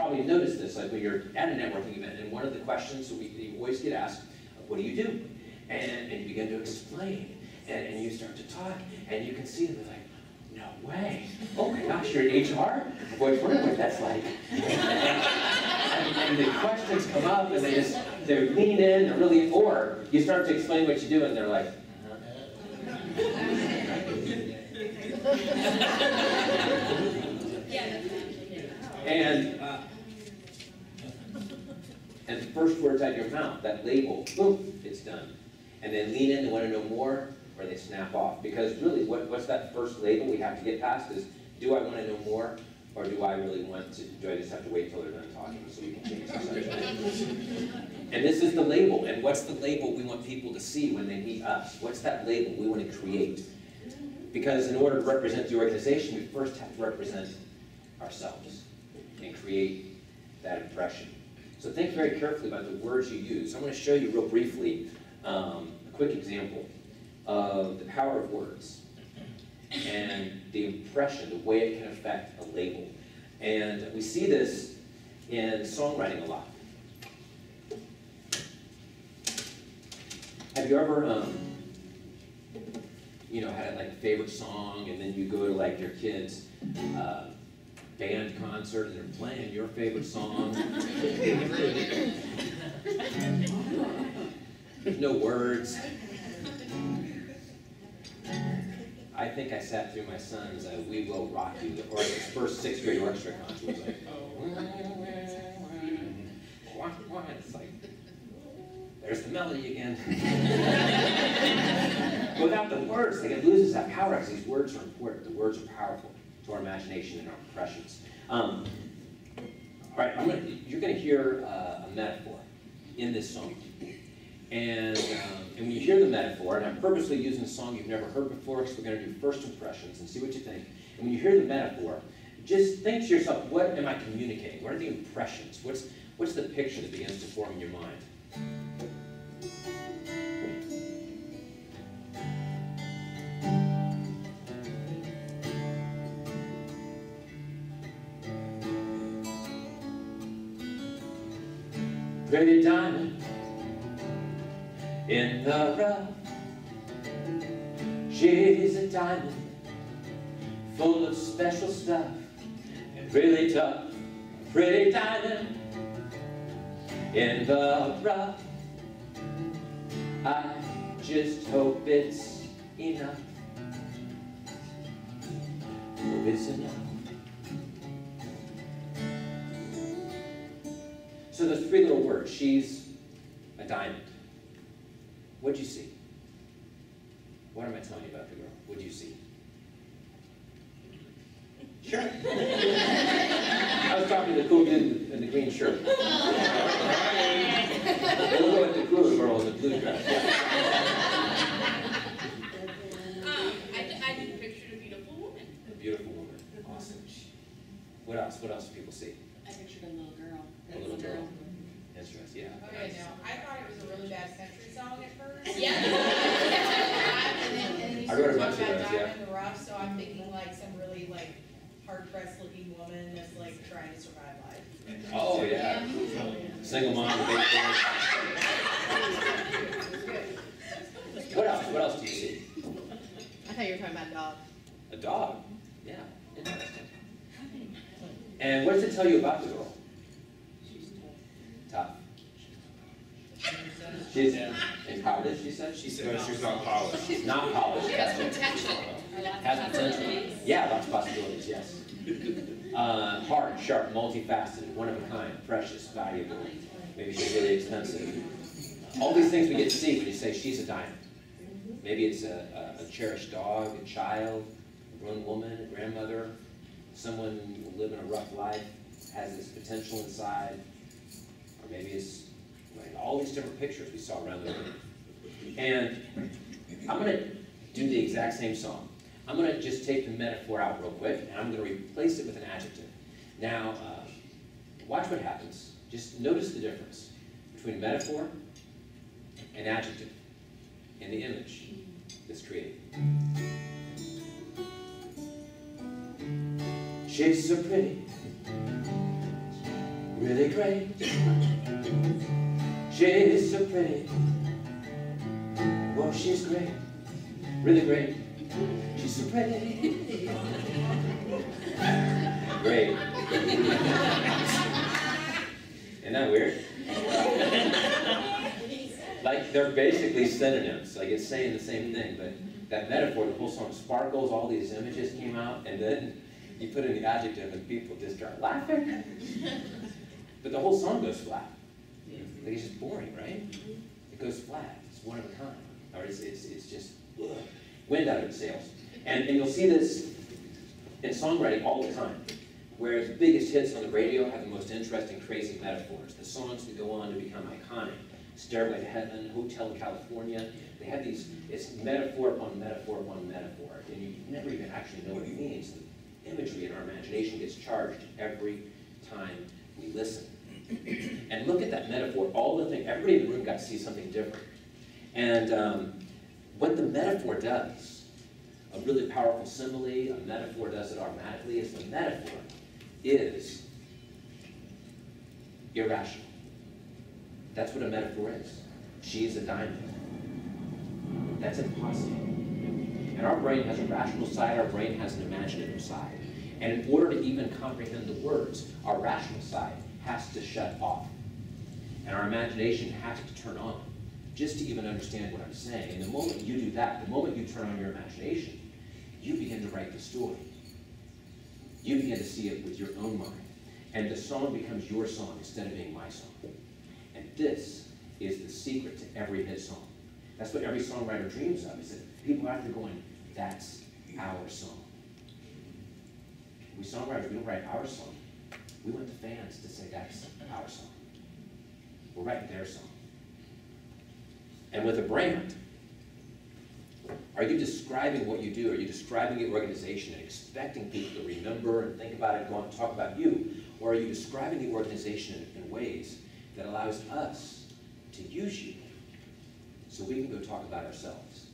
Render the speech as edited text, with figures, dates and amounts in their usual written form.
probably noticed this, like when you're at a networking event, and one of the questions that we always get asked, what do you do? And you begin to explain, and you start to talk, and you can see them like, no way. Oh my gosh, you're in HR? Boy, I wonder what that's like. And the questions come up, and they lean in, they're really, or you start to explain what you do, and they're like, and the first word's out of your mouth, that label, boom, it's done. And they lean in, they want to know more, or they snap off. Because really, what's that first label we have to get past is, do I want to know more, or do I really want to, do I just have to wait till they're done talking so we can change the subject? And this is the label, and what's the label we want people to see when they meet us? What's that label we want to create? Because in order to represent the organization, we first have to represent ourselves and create that impression. So think very carefully about the words you use. I'm going to show you real briefly a quick example of the power of words and the impression, the way it can affect a label. And we see this in songwriting a lot. Have you ever had like a favorite song, and then you go to like your kids' band concert, and they're playing your favorite song. There's no words. I think I sat through my son's "We Will Rock You," or his first 6th grade orchestra concert. It was like, oh, it's like, there's the melody again. Without the words, it loses that power. Because these words are important. The words are powerful to our imagination and our impressions. All right, you're going to hear a metaphor in this song. And when you hear the metaphor, and I'm purposely using a song you've never heard before, so we're going to do first impressions and see what you think. And when you hear the metaphor, just think to yourself, what am I communicating? What are the impressions? What's the picture that begins to form in your mind? Pretty diamond in the rough. She's a diamond full of special stuff and really tough. Pretty diamond in the rough. I just hope it's enough. Hope it's enough. So those three little words, she's a diamond. What'd you see? What am I telling you about the girl? What'd you see? Sure. I was talking to the cool dude in the green shirt. The cool girl in the blue dress. I just pictured a beautiful woman. A beautiful woman. Awesome. What else? What else do people see? I pictured a little girl. A little girl. Interesting, yeah. Okay, now, I thought it was a really bad country song at first. Yeah. And then I wrote a bunch of those, yeah. In the rough, so I'm thinking like some really like hard-pressed looking woman that's like trying to survive life. Oh, yeah. Single mom. What else? What else do you see? I thought you were talking about a dog. A dog? Yeah. Interesting. And what does it tell you about the girl? She's tough. She's empowered, as she said. She said she's not polished. She's not polished. She has potential. Has potential. Yeah, lots of possibilities, yes. Hard, sharp, multifaceted, one of a kind, precious, valuable. Maybe she's really expensive. All these things we get to see when you say she's a diamond. Maybe it's a cherished dog, a child, a grown woman, a grandmother. Someone living a rough life, has this potential inside, or maybe it's like all these different pictures we saw around the room. And I'm going to do the exact same song. I'm going to just take the metaphor out real quick, and I'm going to replace it with an adjective. Now, watch what happens. Just notice the difference between metaphor and adjective in the image that's created. She's so pretty, really great. She's so pretty. Well, she's great, really great. She's so pretty. Great. Isn't that weird? Like, they're basically synonyms. Like, it's saying the same thing, but that metaphor, the whole song sparkles, all these images came out, and then you put in the adjective and people just start laughing. But the whole song goes flat. Like, it's just boring, right? It goes flat. It's one of a kind. Or it's just ugh, wind out of its sails. And you'll see this in songwriting all the time, where the biggest hits on the radio have the most interesting, crazy metaphors. The songs that go on to become iconic. Stairway to Heaven, Hotel California. They have these, it's metaphor upon metaphor upon metaphor, and you never even actually know what it means. The imagery in our imagination gets charged every time we listen. And look at that metaphor, all the things, everybody in the room got to see something different. And what the metaphor does, a really powerful simile, a metaphor does it automatically, is the metaphor is irrational. That's what a metaphor is. She's a diamond. That's impossible. And our brain has a rational side, our brain has an imaginative side. And in order to even comprehend the words, our rational side has to shut off. And our imagination has to turn on just to even understand what I'm saying. And the moment you do that, the moment you turn on your imagination, you begin to write the story. You begin to see it with your own mind. And the song becomes your song instead of being my song. And this is the secret to every hit song. That's what every songwriter dreams of, is that people out there going, that's our song. We songwriters, we don't write our song. We want the fans to say, that's our song. We're writing their song. And with a brand, are you describing what you do? Are you describing the organization and expecting people to remember and think about it, go on and talk about you? Or are you describing the organization in ways that allows us to use you so we can go talk about ourselves?